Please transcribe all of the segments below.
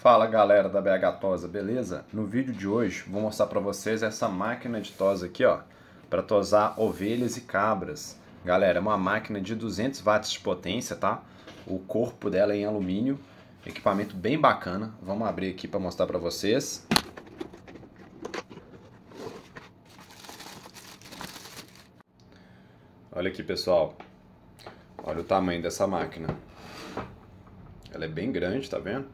Fala galera da BH Tosa, beleza? No vídeo de hoje vou mostrar para vocês essa máquina de tosa aqui, ó, para tosar ovelhas e cabras. Galera, é uma máquina de 200 watts de potência, tá? O corpo dela é em alumínio, equipamento bem bacana. Vamos abrir aqui para mostrar para vocês. Olha aqui, pessoal. Olha o tamanho dessa máquina. Ela é bem grande, tá vendo?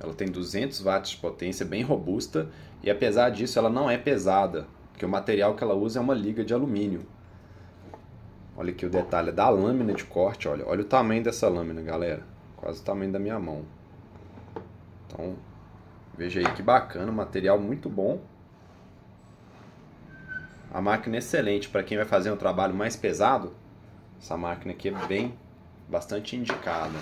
Ela tem 200 watts de potência, bem robusta, e apesar disso ela não é pesada, porque o material que ela usa é uma liga de alumínio. Olha aqui o detalhe da lâmina de corte, olha. Olha o tamanho dessa lâmina, galera. Quase o tamanho da minha mão. Então, veja aí que bacana, material muito bom. A máquina é excelente para quem vai fazer um trabalho mais pesado. Essa máquina aqui é bastante indicada.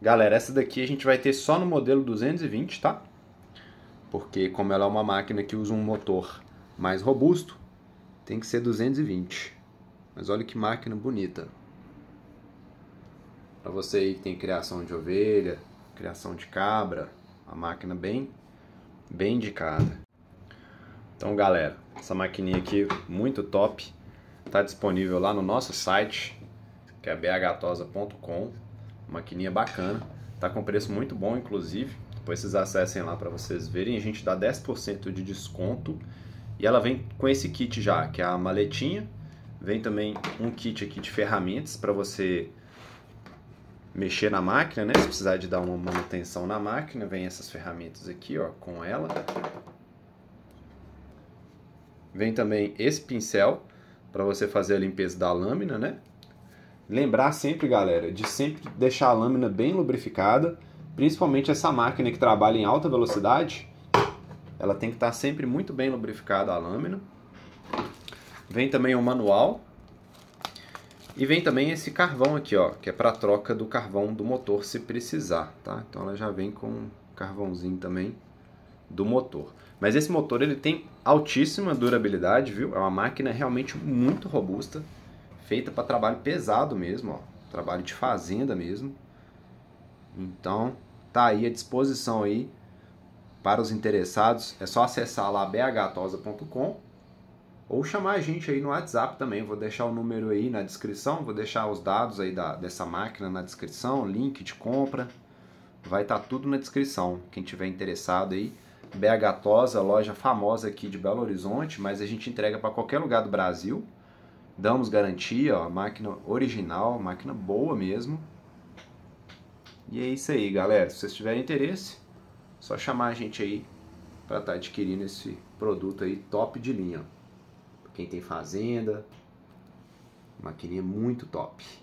Galera, essa daqui a gente vai ter só no modelo 220, tá? Porque como ela é uma máquina que usa um motor mais robusto, tem que ser 220. Mas olha que máquina bonita. Para você aí que tem criação de ovelha, criação de cabra, uma máquina bem indicada. Então, galera, essa maquininha aqui muito top. Tá disponível lá no nosso site, que é bhtosa.com. Maquininha bacana. Tá com preço muito bom, inclusive. Depois vocês acessem lá para vocês verem. A gente dá 10% de desconto. E ela vem com esse kit já, que é a maletinha. Vem também um kit aqui de ferramentas para você mexer na máquina, né? Se precisar de dar uma manutenção na máquina, vem essas ferramentas aqui, ó, com ela. Vem também esse pincel para você fazer a limpeza da lâmina, né? Lembrar sempre, galera, de sempre deixar a lâmina bem lubrificada, principalmente essa máquina que trabalha em alta velocidade. Ela tem que estar sempre muito bem lubrificada, a lâmina. Vem também o manual. E vem também esse carvão aqui, ó, que é para troca do carvão do motor se precisar, tá? Então ela já vem com um carvãozinho também do motor. Mas esse motor, ele tem altíssima durabilidade, viu? É uma máquina realmente muito robusta, feita para trabalho pesado mesmo, ó, trabalho de fazenda mesmo. Então, tá aí à disposição aí para os interessados. É só acessar lá bhtosa.com ou chamar a gente aí no WhatsApp também. Vou deixar o número aí na descrição, vou deixar os dados aí dessa máquina na descrição, link de compra. Vai estar tudo na descrição. Quem tiver interessado aí, BH Tosa, loja famosa aqui de Belo Horizonte, mas a gente entrega para qualquer lugar do Brasil. Damos garantia, ó, máquina original, máquina boa mesmo. E é isso aí, galera. Se vocês tiverem interesse, é só chamar a gente aí para estar adquirindo esse produto aí top de linha. Pra quem tem fazenda, maquininha muito top.